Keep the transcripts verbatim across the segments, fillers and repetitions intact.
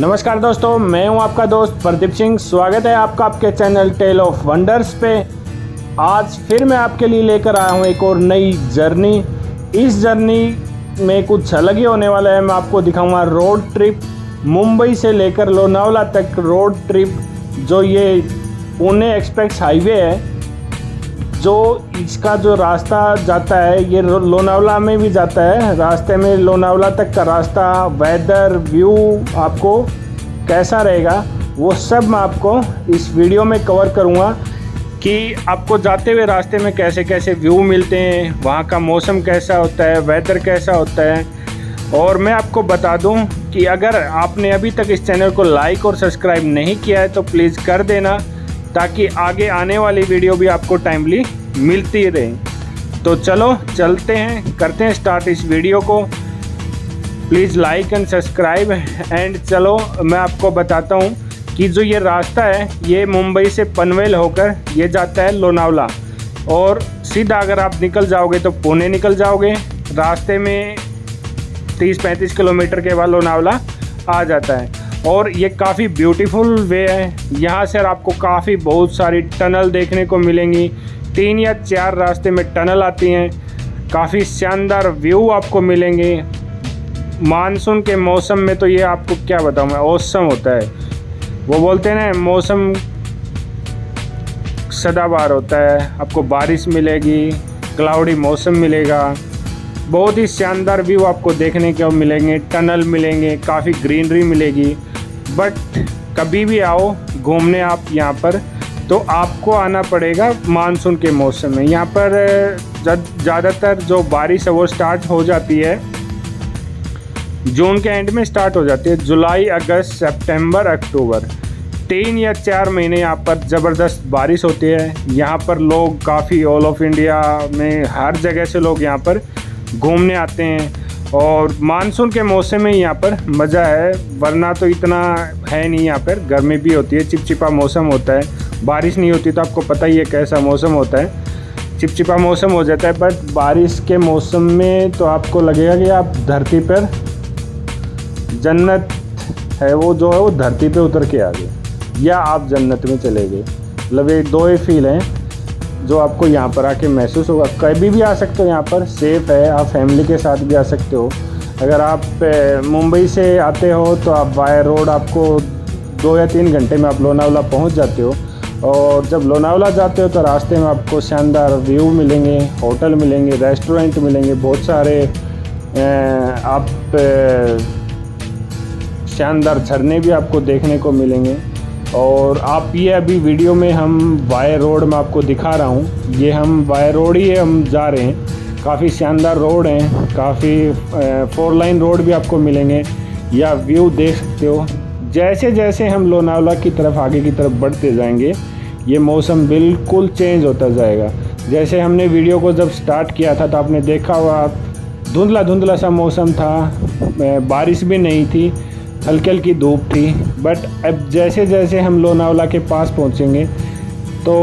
नमस्कार दोस्तों, मैं हूं आपका दोस्त प्रदीप सिंह। स्वागत है आपका आपके चैनल टेल ऑफ वंडर्स पे। आज फिर मैं आपके लिए लेकर आया हूं एक और नई जर्नी। इस जर्नी में कुछ अलग ही होने वाला है। मैं आपको दिखाऊंगा रोड ट्रिप, मुंबई से लेकर लोनावला तक रोड ट्रिप। जो ये पुणे एक्सप्रेस हाईवे है, जो इसका जो रास्ता जाता है ये लोनावला में भी जाता है। रास्ते में लोनावला तक का रास्ता, वेदर, व्यू आपको कैसा रहेगा वो सब मैं आपको इस वीडियो में कवर करूँगा कि आपको जाते हुए रास्ते में कैसे कैसे व्यू मिलते हैं, वहाँ का मौसम कैसा होता है, वेदर कैसा होता है। और मैं आपको बता दूं कि अगर आपने अभी तक इस चैनल को लाइक और सब्सक्राइब नहीं किया है तो प्लीज़ कर देना, ताकि आगे आने वाली वीडियो भी आपको टाइमली मिलती रहे। तो चलो चलते हैं, करते हैं स्टार्ट इस वीडियो को। Please like and subscribe. And चलो मैं आपको बताता हूँ कि जो ये रास्ता है ये मुंबई से पनवेल होकर ये जाता है लोनावला, और सीधा अगर आप निकल जाओगे तो पुणे निकल जाओगे। रास्ते में तीस पैंतीस किलोमीटर के बाद लोनावला आ जाता है। और ये काफ़ी ब्यूटीफुल वे है। यहाँ से आपको काफ़ी बहुत सारी टनल देखने को मिलेंगी। तीन या चार रास्ते में टनल आती हैं। काफ़ी शानदार व्यू आपको मिलेंगे। मानसून के मौसम में तो ये आपको क्या बताऊँ मैं, औसम होता है। वो बोलते हैं ना, मौसम सदाबहार होता है। आपको बारिश मिलेगी, क्लाउडी मौसम मिलेगा, बहुत ही शानदार व्यू आपको देखने को मिलेंगे, टनल मिलेंगे, काफ़ी ग्रीनरी मिलेगी। बट कभी भी आओ घूमने आप यहाँ पर तो आपको आना पड़ेगा मानसून के मौसम में। यहाँ पर ज़्यादातर जो बारिश है वो स्टार्ट हो जाती है, जून के एंड में स्टार्ट हो जाती है। जुलाई, अगस्त, सितंबर, अक्टूबर, तीन या चार महीने यहाँ पर ज़बरदस्त बारिश होती है। यहाँ पर लोग काफ़ी ऑल ऑफ इंडिया में हर जगह से लोग यहाँ पर घूमने आते हैं, और मानसून के मौसम में यहाँ पर मज़ा है। वरना तो इतना है नहीं, यहाँ पर गर्मी भी होती है, चिपचिपा मौसम होता है। बारिश नहीं होती तो आपको पता ही है कैसा मौसम होता है, चिपचिपा मौसम हो जाता है। बट बारिश के मौसम में तो आपको लगेगा कि आप धरती पर, जन्नत है वो जो है वो धरती पर उतर के आ गए, या आप जन्नत में चले गए। मतलब ये दो ही फील हैं जो आपको यहाँ पर आके महसूस होगा। कभी भी आ सकते हो, यहाँ पर सेफ़ है। आप फैमिली के साथ भी आ सकते हो। अगर आप मुंबई से आते हो तो आप बाय रोड आपको दो या तीन घंटे में आप लोनावला पहुँच जाते हो। और जब लोनावला जाते हो तो रास्ते में आपको शानदार व्यू मिलेंगे, होटल मिलेंगे, रेस्टोरेंट मिलेंगे, बहुत सारे आप शानदार झरने भी आपको देखने को मिलेंगे। और आप ये अभी वीडियो में हम बाय रोड में आपको दिखा रहा हूँ, ये हम बाय रोड ही हम जा रहे हैं। काफ़ी शानदार रोड हैं, काफ़ी फोर लाइन रोड भी आपको मिलेंगे, या व्यू देख सकते हो। जैसे जैसे हम लोनावला की तरफ, आगे की तरफ बढ़ते जाएंगे ये मौसम बिल्कुल चेंज होता जाएगा। जैसे हमने वीडियो को जब स्टार्ट किया था तो आपने देखा हुआ धुंधला धुंधला सा मौसम था, बारिश भी नहीं थी, हल्की हल्की धूप थी। बट अब जैसे जैसे हम लोनावला के पास पहुंचेंगे तो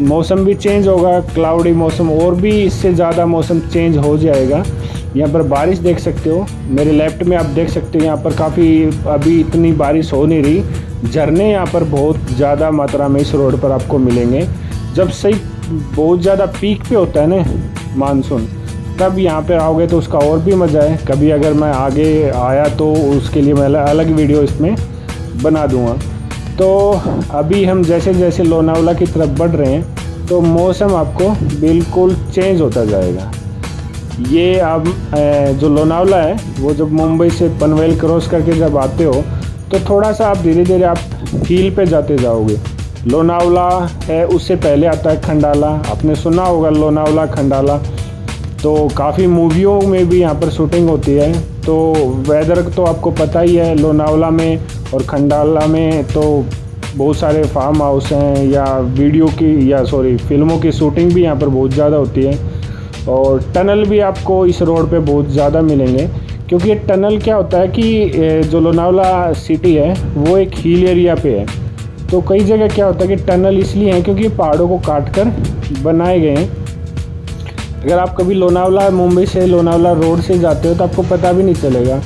मौसम भी चेंज होगा, क्लाउडी मौसम, और भी इससे ज़्यादा मौसम चेंज हो जाएगा। यहाँ पर बारिश देख सकते हो, मेरे लेफ्ट में आप देख सकते हो। यहाँ पर काफ़ी अभी इतनी बारिश हो नहीं रही। झरने यहाँ पर बहुत ज़्यादा मात्रा में इस रोड पर आपको मिलेंगे। जब सही बहुत ज़्यादा पीक पे होता है ना मानसून, तब यहाँ पर आओगे तो उसका और भी मज़ा है। कभी अगर मैं आगे आया तो उसके लिए मैं अलग वीडियो इसमें बना दूँगा। तो अभी हम जैसे जैसे लोनावला की तरफ बढ़ रहे हैं तो मौसम आपको बिल्कुल चेंज होता जाएगा। ये अब जो लोनावला है वो जब मुंबई से पनवेल क्रॉस करके जब आते हो तो थोड़ा सा आप धीरे धीरे आप हिल पे जाते जाओगे। लोनावला है, उससे पहले आता है खंडाला। आपने सुना होगा लोनावला, खंडाला, तो काफ़ी मूवियों में भी यहाँ पर शूटिंग होती है। तो वेदर तो आपको पता ही है, लोनावला में और खंडाला में तो बहुत सारे फार्म हाउस हैं, या वीडियो की या सॉरी फिल्मों की शूटिंग भी यहाँ पर बहुत ज़्यादा होती है। और टनल भी आपको इस रोड पे बहुत ज़्यादा मिलेंगे, क्योंकि ये टनल क्या होता है कि जो लोनावला सिटी है वो एक हिल एरिया पे है। तो कई जगह क्या होता है कि टनल इसलिए हैं क्योंकि पहाड़ों को काट कर बनाए गए हैं। अगर आप कभी लोनावला, मुंबई से लोनावला रोड से जाते हो तो आपको पता भी नहीं चलेगा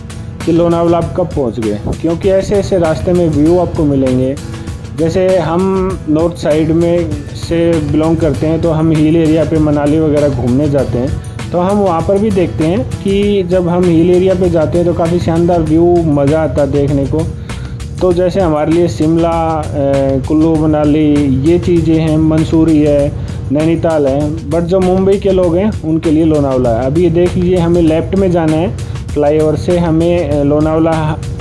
कि लोनावला आप कब पहुँच गए, क्योंकि ऐसे ऐसे रास्ते में व्यू आपको मिलेंगे। जैसे हम नॉर्थ साइड में से बिलोंग करते हैं तो हम हिल एरिया पे मनाली वगैरह घूमने जाते हैं, तो हम वहाँ पर भी देखते हैं कि जब हम हिल एरिया पे जाते हैं तो काफ़ी शानदार व्यू मज़ा आता है देखने को। तो जैसे हमारे लिए शिमला, कुल्लू मनाली ये चीज़ें हैं, मंसूरी है, नैनीताल है, बट जो मुंबई के लोग हैं उनके लिए लोनावला है। अभी ये देख लीजिए, हमें लेफ़्ट में जाना है, फ्लाईओवर से हमें लोनावला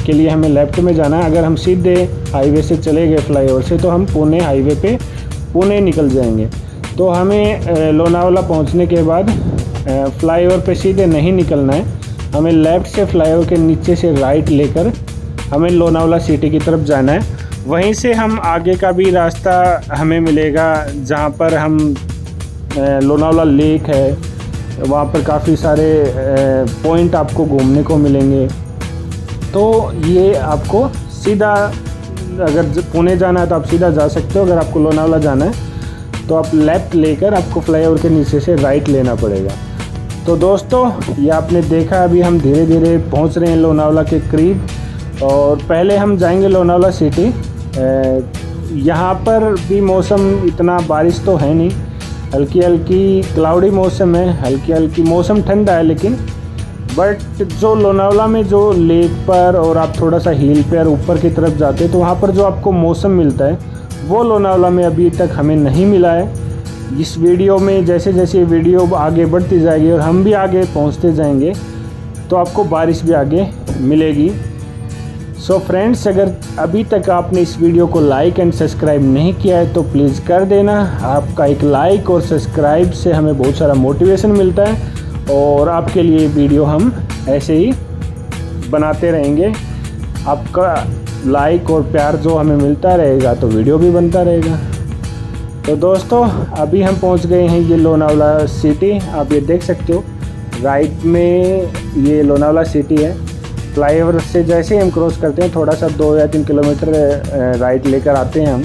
के लिए हमें लेफ़्ट में जाना है। अगर हम सीधे हाईवे से चले गए फ्लाईओवर से तो हम पुणे हाईवे पे पुणे निकल जाएंगे। तो हमें लोनावला पहुंचने के बाद फ्लाईओवर पे सीधे नहीं निकलना है, हमें लेफ़्ट से फ्लाईओवर के नीचे से राइट लेकर हमें लोनावला सिटी की तरफ जाना है। वहीं से हम आगे का भी रास्ता हमें मिलेगा, जहाँ पर हम लोनावला लेक है, वहाँ पर काफ़ी सारे पॉइंट आपको घूमने को मिलेंगे। तो ये आपको सीधा, अगर पुणे जाना है तो आप सीधा जा सकते हो, अगर आपको लोनावला जाना है तो आप लेफ़्ट लेकर आपको फ्लाईओवर के नीचे से राइट लेना पड़ेगा। तो दोस्तों ये आपने देखा, अभी हम धीरे धीरे पहुँच रहे हैं लोनावला के करीब, और पहले हम जाएंगे लोनावला सिटी। यहाँ पर भी मौसम इतना बारिश तो है नहीं, हल्की हल्की क्लाउडी मौसम है, हल्की हल्की मौसम ठंडा है, लेकिन बट जो लोनावला में जो लेक पर और आप थोड़ा सा हिल पे और ऊपर की तरफ जाते हैं तो वहाँ पर जो आपको मौसम मिलता है वो लोनावला में अभी तक हमें नहीं मिला है। इस वीडियो में जैसे जैसे वीडियो आगे बढ़ती जाएगी और हम भी आगे पहुँचते जाएंगे तो आपको बारिश भी आगे मिलेगी। सो फ्रेंड्स, अगर अभी तक आपने इस वीडियो को लाइक एंड सब्सक्राइब नहीं किया है तो प्लीज़ कर देना। आपका एक लाइक और सब्सक्राइब से हमें बहुत सारा मोटिवेशन मिलता है और आपके लिए वीडियो हम ऐसे ही बनाते रहेंगे। आपका लाइक और प्यार जो हमें मिलता रहेगा तो वीडियो भी बनता रहेगा। तो दोस्तों अभी हम पहुंच गए हैं ये लोनावला सिटी, आप ये देख सकते हो राइट में ये लोनावला सिटी है। फ्लाईओवर से जैसे हम क्रॉस करते हैं थोड़ा सा दो या तीन किलोमीटर राइट लेकर आते हैं हम,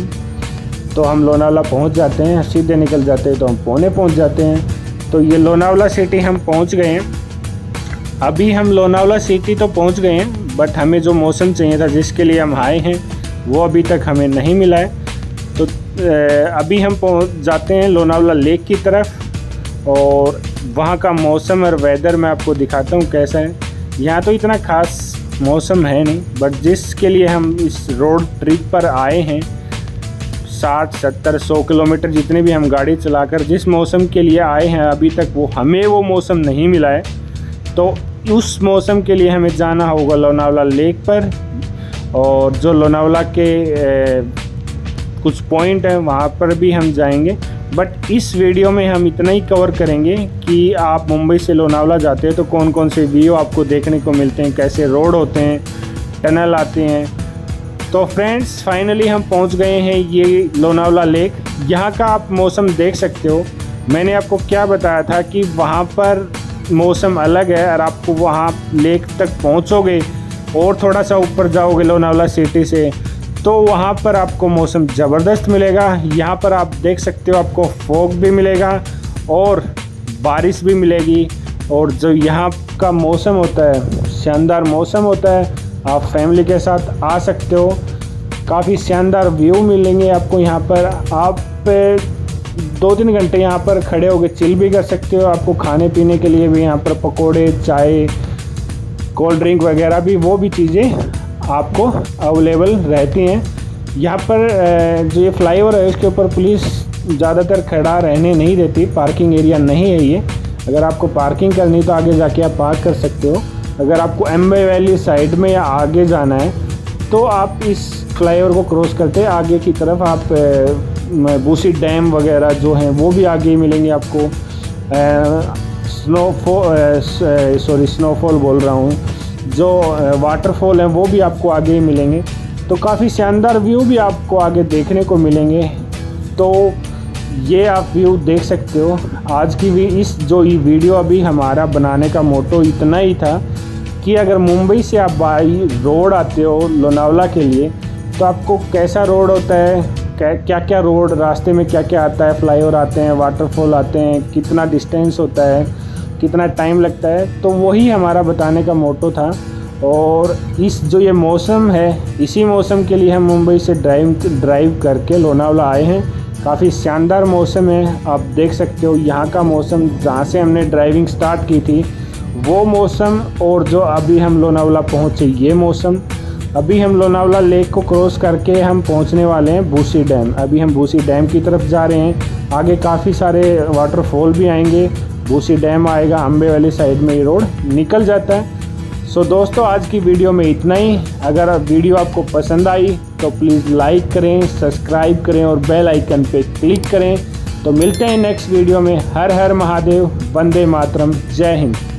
तो हम लोनावला पहुंच जाते हैं। सीधे निकल जाते हैं तो हम पुणे पहुंच जाते हैं। तो ये लोनावला सिटी हम पहुंच गए हैं। अभी हम लोनावला सिटी तो पहुंच गए हैं, बट हमें जो मौसम चाहिए था जिसके लिए हम आए हैं वो अभी तक हमें नहीं मिला है। तो अभी हम पहुँच जाते हैं लोनावला लेक की तरफ और वहाँ का मौसम और वेदर मैं आपको दिखाता हूँ कैसा है। यहाँ तो इतना खास मौसम है नहीं, बट जिसके लिए हम इस रोड ट्रिप पर आए हैं साठ सत्तर सौ किलोमीटर जितने भी हम गाड़ी चलाकर जिस मौसम के लिए आए हैं अभी तक वो हमें वो मौसम नहीं मिला है। तो उस मौसम के लिए हमें जाना होगा लोनावला लेक पर, और जो लोनावला के ए, कुछ पॉइंट हैं वहाँ पर भी हम जाएंगे। बट इस वीडियो में हम इतना ही कवर करेंगे कि आप मुंबई से लोनावला जाते हैं तो कौन कौन से व्यू आपको देखने को मिलते हैं, कैसे रोड होते हैं, टनल आते हैं। तो फ्रेंड्स फाइनली हम पहुंच गए हैं ये लोनावला लेक। यहाँ का आप मौसम देख सकते हो, मैंने आपको क्या बताया था कि वहाँ पर मौसम अलग है और आपको वहाँ लेक तक पहुँचोगे और थोड़ा सा ऊपर जाओगे लोनावला सिटी से तो वहाँ पर आपको मौसम ज़बरदस्त मिलेगा। यहाँ पर आप देख सकते हो आपको फॉग भी मिलेगा और बारिश भी मिलेगी, और जो यहाँ का मौसम होता है शानदार मौसम होता है, आप फैमिली के साथ आ सकते हो। काफ़ी शानदार व्यू मिलेंगे आपको यहाँ पर, आप दो तीन घंटे यहाँ पर खड़े होकर चिल भी कर सकते हो। आपको खाने पीने के लिए भी यहाँ पर पकौड़े, चाय, कोल्ड ड्रिंक वगैरह भी वो भी चीज़ें आपको अवेलेबल रहती हैं। यहाँ पर जो ये फ्लाईओवर है उसके ऊपर पुलिस ज़्यादातर खड़ा रहने नहीं देती, पार्किंग एरिया नहीं है ये। अगर आपको पार्किंग करनी तो आगे जाके आप पार्क कर सकते हो, अगर आपको एम्बे वैली साइड में या आगे जाना है तो आप इस फ्लाईओवर को क्रॉस करते आगे की तरफ आप भूसी डैम वगैरह जो हैं वो भी आगे मिलेंगे आपको। स्नोफॉल सॉरी स्नोफॉल बोल रहा हूँ जो वाटरफॉल हैं वो भी आपको आगे ही मिलेंगे। तो काफ़ी शानदार व्यू भी आपको आगे देखने को मिलेंगे, तो ये आप व्यू देख सकते हो। आज की भी इस जो ये वीडियो अभी हमारा बनाने का मोटो इतना ही था कि अगर मुंबई से आप बाई रोड आते हो लोनावला के लिए तो आपको कैसा रोड होता है, क्या क्या रोड रास्ते में क्या क्या आता है, फ्लाईओवर आते हैं, वाटरफॉल आते हैं, कितना डिस्टेंस होता है, कितना टाइम लगता है, तो वही हमारा बताने का मोटो था। और इस जो ये मौसम है, इसी मौसम के लिए हम मुंबई से ड्राइव ड्राइव करके लोनावला आए हैं। काफ़ी शानदार मौसम है, आप देख सकते हो। यहाँ का मौसम, जहाँ से हमने ड्राइविंग स्टार्ट की थी वो मौसम, और जो अभी हम लोनावला पहुँचे ये मौसम। अभी हम लोनावला लेक को क्रॉस करके हम पहुँचने वाले हैं भूसी डैम। अभी हम भूसी डैम की तरफ जा रहे हैं। आगे काफ़ी सारे वाटरफॉल भी आएंगे, भूसी डैम आएगा, अम्बे वाली साइड में ये रोड निकल जाता है। सो so, दोस्तों, आज की वीडियो में इतना ही। अगर वीडियो आपको पसंद आई तो प्लीज़ लाइक करें, सब्सक्राइब करें और बेल आइकन पे क्लिक करें। तो मिलते हैं नेक्स्ट वीडियो में। हर हर महादेव, वंदे मातरम, जय हिंद।